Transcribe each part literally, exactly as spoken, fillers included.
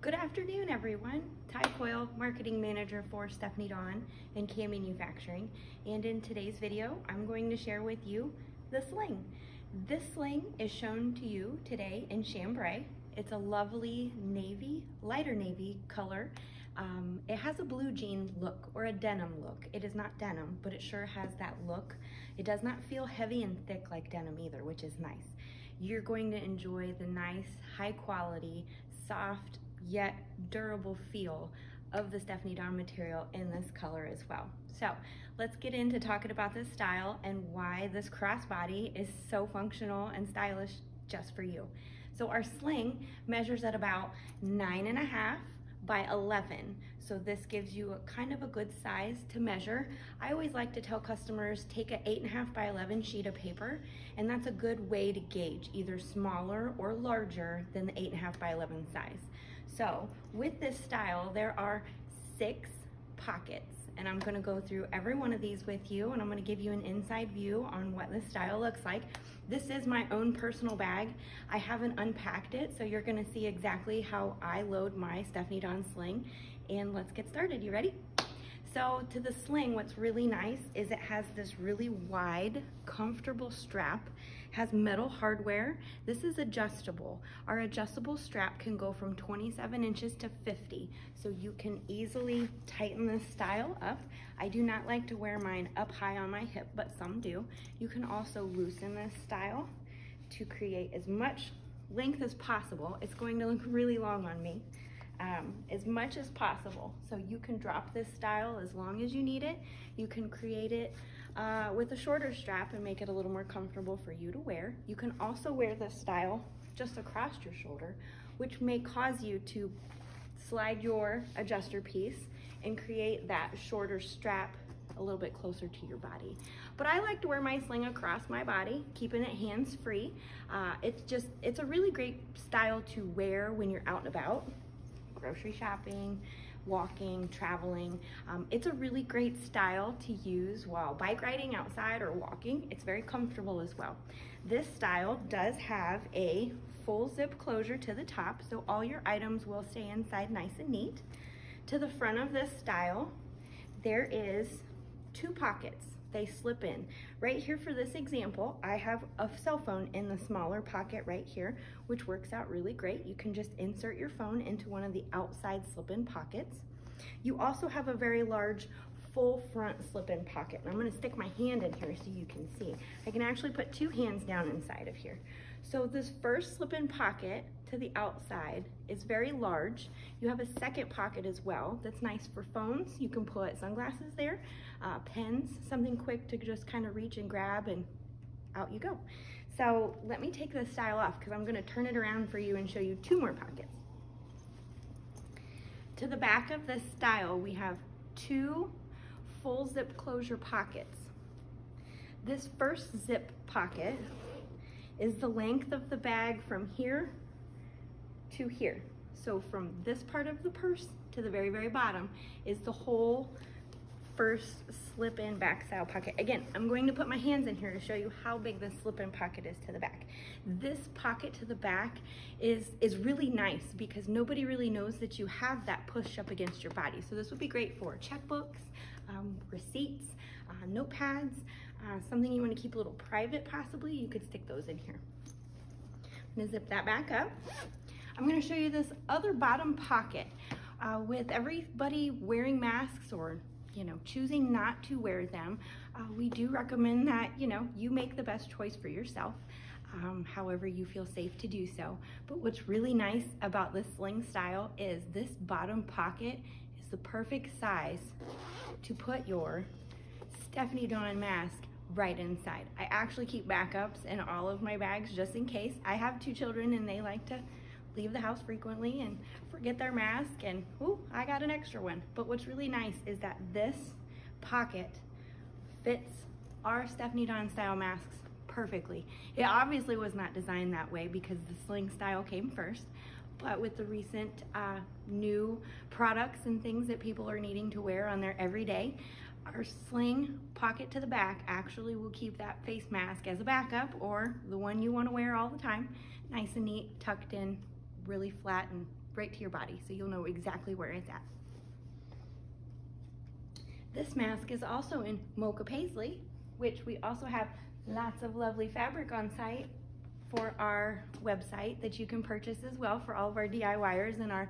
Good afternoon, everyone. Ty Coyle, Marketing Manager for Stephanie Dawn and K A M Manufacturing, and in today's video, I'm going to share with you the sling. This sling is shown to you today in chambray. It's a lovely navy, lighter navy color. Um, it has a blue jean look or a denim look. It is not denim, but it sure has that look. It does not feel heavy and thick like denim either, which is nice. You're going to enjoy the nice, high quality, soft, yet durable feel of the Stephanie Dawn material in this color as well. So let's get into talking about this style and why this crossbody is so functional and stylish just for you. So our sling measures at about nine and a half by eleven. So this gives you a kind of a good size to measure. I always like to tell customers, take an eight and a half by eleven sheet of paper, and that's a good way to gauge either smaller or larger than the eight and a half by eleven size. So with this style, there are six pockets, and I'm gonna go through every one of these with you, and I'm gonna give you an inside view on what this style looks like. This is my own personal bag. I haven't unpacked it, so you're gonna see exactly how I load my Stephanie Dawn sling, and let's get started. You ready? So to the sling, what's really nice is it has this really wide, comfortable strap, has metal hardware. This is adjustable. Our adjustable strap can go from twenty-seven inches to fifty, so you can easily tighten this style up. I do not like to wear mine up high on my hip, but some do. You can also loosen this style to create as much length as possible. It's going to look really long on me. Um, as much as possible. So you can drop this style as long as you need it. You can create it uh, with a shorter strap and make it a little more comfortable for you to wear. You can also wear this style just across your shoulder, which may cause you to slide your adjuster piece and create that shorter strap a little bit closer to your body. But I like to wear my sling across my body, keeping it hands-free. Uh, it's just, it's a really great style to wear when you're out and about. Grocery shopping, walking, traveling. Um, it's a really great style to use while bike riding outside or walking. It's very comfortable as well. This style does have a full zip closure to the top, so all your items will stay inside nice and neat. To the front of this style, there is two pockets. They slip in. Right here for this example, I have a cell phone in the smaller pocket right here, which works out really great. You can just insert your phone into one of the outside slip-in pockets. You also have a very large full front slip-in pocket. And I'm gonna stick my hand in here so you can see. I can actually put two hands down inside of here. So this first slip-in pocket to the outside is very large. You have a second pocket as well that's nice for phones. You can put sunglasses there, uh, pens, something quick to just kind of reach and grab, and out you go. So let me take this style off because I'm gonna turn it around for you and show you two more pockets. To the back of this style, we have two full zip closure pockets. This first zip pocket is the length of the bag from here to here. So from this part of the purse to the very, very bottom is the whole first slip-in back style pocket. Again, I'm going to put my hands in here to show you how big this slip-in pocket is to the back. This pocket to the back is, is really nice because nobody really knows that you have that push up against your body. So this would be great for checkbooks, um, receipts, uh, notepads, uh, something you want to keep a little private possibly. You could stick those in here. I'm gonna zip that back up. I'm gonna show you this other bottom pocket. Uh, with everybody wearing masks or you know, choosing not to wear them, uh, we do recommend that, you know, you make the best choice for yourself, um, however you feel safe to do so. But what's really nice about this sling style is this bottom pocket is the perfect size to put your Stephanie Dawn mask right inside. I actually keep backups in all of my bags just in case. I have two children and they like to leave the house frequently and forget their mask, and ooh, I got an extra one. But what's really nice is that this pocket fits our Stephanie Dawn style masks perfectly. It obviously was not designed that way because the sling style came first, but with the recent uh, new products and things that people are needing to wear on their everyday, our sling pocket to the back actually will keep that face mask as a backup or the one you want to wear all the time nice and neat, tucked in, really flat and right to your body, so you'll know exactly where it's at. This mask is also in Mocha Paisley, which we also have lots of lovely fabric on site for our website that you can purchase as well for all of our D I Y ers and our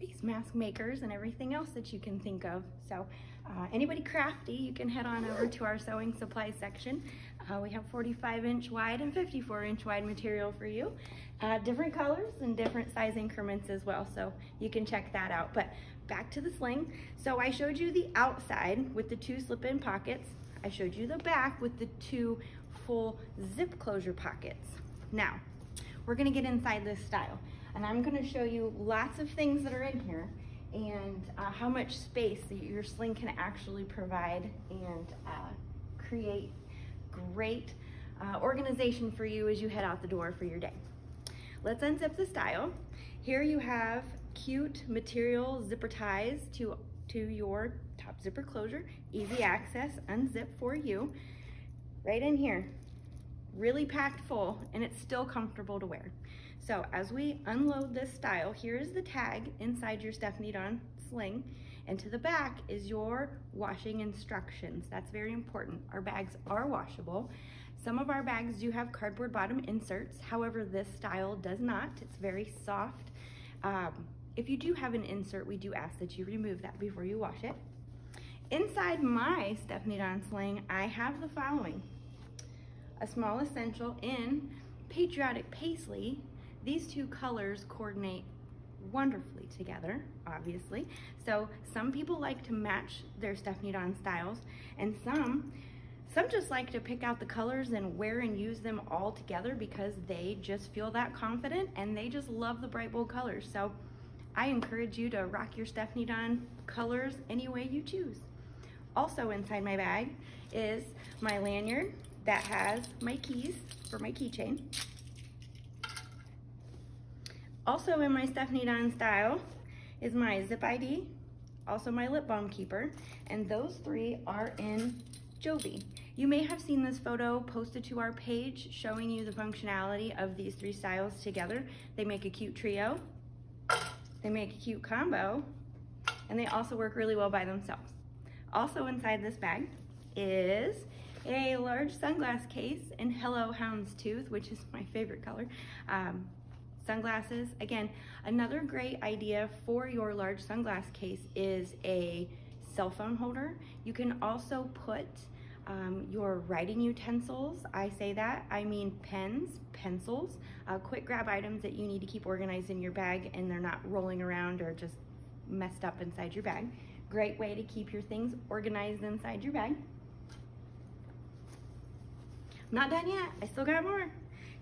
face mask makers and everything else that you can think of. So uh, anybody crafty, you can head on over to our sewing supply section. Uh, we have forty-five inch wide and fifty-four inch wide material for you. Uh, different colors and different size increments as well, so you can check that out. But back to the sling. So I showed you the outside with the two slip-in pockets. I showed you the back with the two full zip closure pockets. Now, we're gonna get inside this style, and I'm gonna show you lots of things that are in here and uh, how much space that your sling can actually provide and uh, create great uh, organization for you as you head out the door for your day. Let's unzip the style. Here you have cute material zipper ties to, to your top zipper closure, easy access, unzip for you. Right in here, really packed full, and it's still comfortable to wear. So as we unload this style, here is the tag inside your Stephanie Dawn sling, and to the back is your washing instructions. That's very important. Our bags are washable. Some of our bags do have cardboard bottom inserts. However, this style does not. It's very soft. Um, if you do have an insert, we do ask that you remove that before you wash it. Inside my Stephanie Dawn sling, I have the following. A small essential in Patriotic Paisley. These two colors coordinate wonderfully together, obviously. So some people like to match their Stephanie Dawn styles, and some, some just like to pick out the colors and wear and use them all together because they just feel that confident and they just love the bright, bold colors. So I encourage you to rock your Stephanie Dawn colors any way you choose. Also inside my bag is my lanyard that has my keys for my keychain. Also in my Stephanie Dawn style is my zip I D, also my lip balm keeper, and those three are in Joby. You may have seen this photo posted to our page showing you the functionality of these three styles together. They make a cute trio, they make a cute combo, and they also work really well by themselves. Also inside this bag is a large sunglass case in Hello Hound's Tooth, which is my favorite color. Um, Sunglasses, again, another great idea for your large sunglass case is a cell phone holder. You can also put um, your writing utensils, I say that, I mean pens, pencils, uh, quick grab items that you need to keep organized in your bag and they're not rolling around or just messed up inside your bag. Great way to keep your things organized inside your bag. I'm not done yet, I still got more.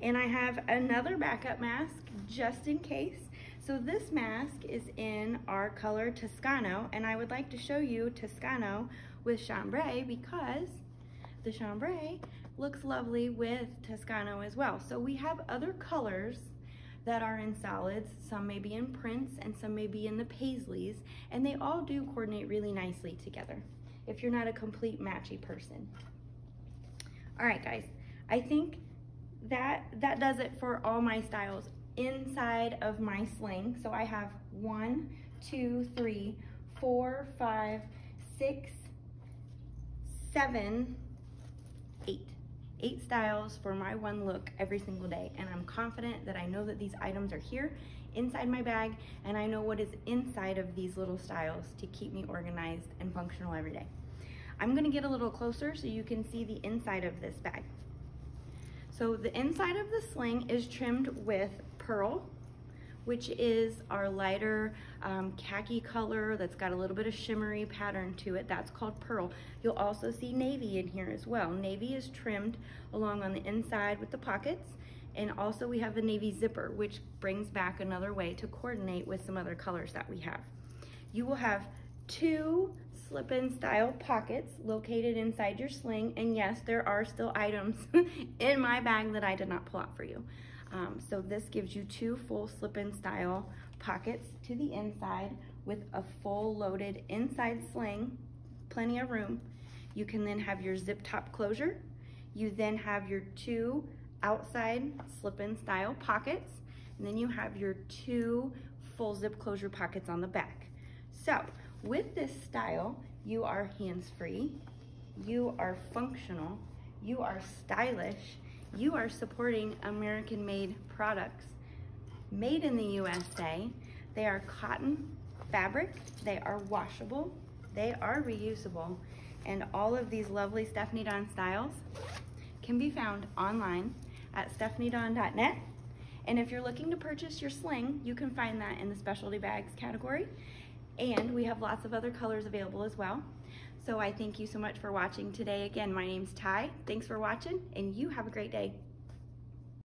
And I have another backup mask just in case. So this mask is in our color Toscano, and I would like to show you Toscano with chambray because the chambray looks lovely with Toscano as well. So we have other colors that are in solids. Some may be in prints and some may be in the paisleys, and they all do coordinate really nicely together if you're not a complete matchy person. All right, guys, I think That, that does it for all my styles inside of my sling. So I have one, two, three, four, five, six, seven, eight. Eight styles for my one look every single day. And I'm confident that I know that these items are here inside my bag, and I know what is inside of these little styles to keep me organized and functional every day. I'm gonna get a little closer so you can see the inside of this bag. So the inside of the sling is trimmed with pearl, which is our lighter um, khaki color that's got a little bit of shimmery pattern to it. That's called pearl. You'll also see navy in here as well. Navy is trimmed along on the inside with the pockets, and also we have a navy zipper, which brings back another way to coordinate with some other colors that we have. You will have two slip-in style pockets located inside your sling, and yes, there are still items in my bag that I did not pull out for you. Um, so this gives you two full slip-in style pockets to the inside with a full loaded inside sling, plenty of room. You can then have your zip top closure. You then have your two outside slip-in style pockets, and then you have your two full zip closure pockets on the back. So with this style, you are hands-free, you are functional, you are stylish, you are supporting American-made products made in the U S A. They are cotton fabric, they are washable, they are reusable, and all of these lovely Stephanie Dawn styles can be found online at stephanie dawn dot net. And if you're looking to purchase your sling, you can find that in the specialty bags category. And we have lots of other colors available as well. So I thank you so much for watching today. Again, my name's Ty. Thanks for watching, and you have a great day.